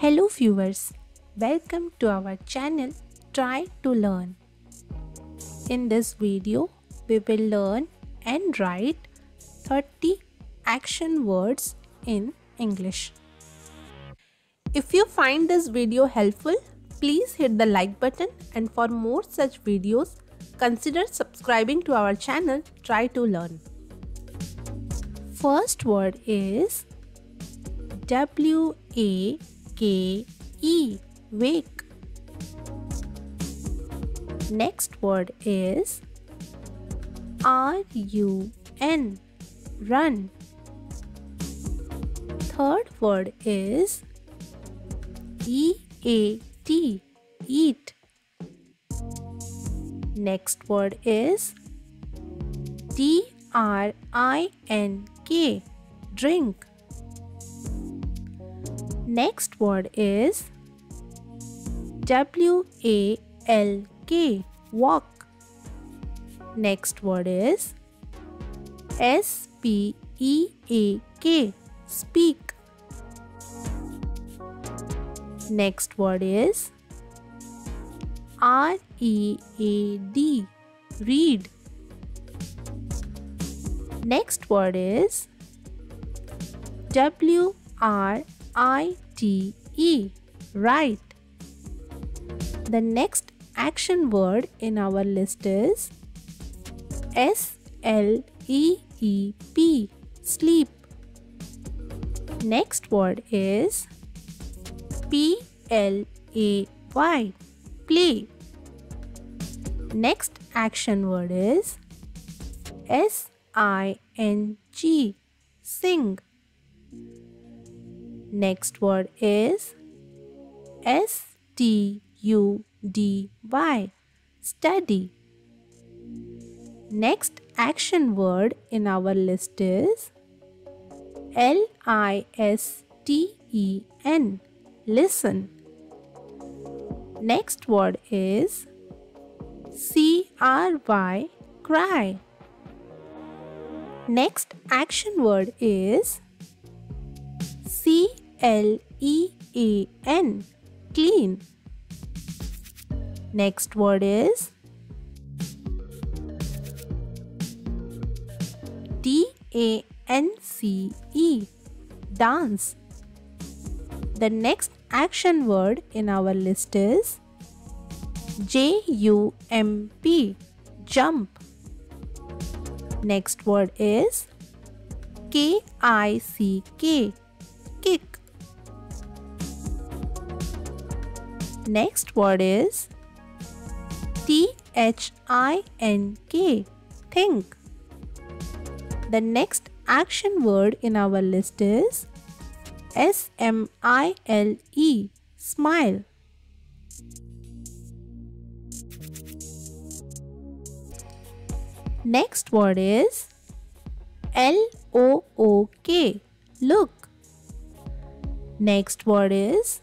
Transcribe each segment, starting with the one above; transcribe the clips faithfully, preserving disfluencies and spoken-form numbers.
Hello viewers, welcome to our channel Try to Learn. In this video, we will learn and write thirty action words in English. If you find this video helpful, please hit the like button, and for more such videos, consider subscribing to our channel Try to Learn. First word is W A K E, wake. Next word is R U N, run. Third word is E A T, eat. Next word is D R I N K, drink. Next word is W A L K, walk. Next word is S P E A K, speak. Next word is R E A D, read. Next word is W R I T E, write. The next action word in our list is S L E E P, sleep. Next word is P L A Y, play. Next action word is S I N G, sing. Next word is S T U D Y, study. Next action word in our list is L I S T E N, listen. Next word is C R Y, cry. Next action word is C L E A N, clean. Next word is D A N C E, dance. The next action word in our list is J U M P, jump. Next word is K I C K, kick. Next word is T H I N K, think. The next action word in our list is S M I L E, smile. Next word is L O O K, look. Next word is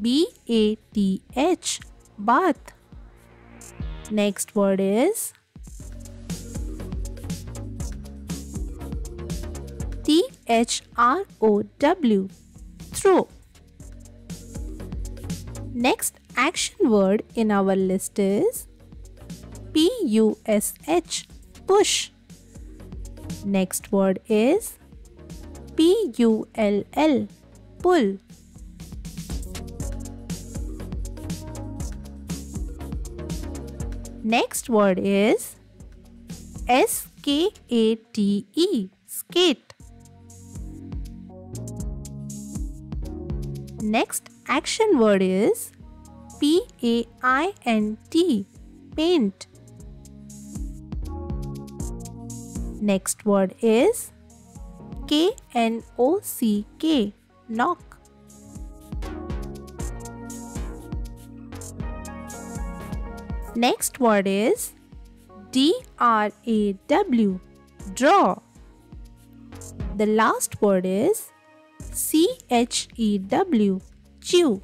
B A T H, bath. Next word is T H R O W, throw. Next action word in our list is P U S H, push. Next word is P U L L, pull. Next word is S K A T E, skate. Next action word is P A I N T, paint. Next word is K N O C K, knock. Next word is D R A W, draw. The last word is C H E W, chew.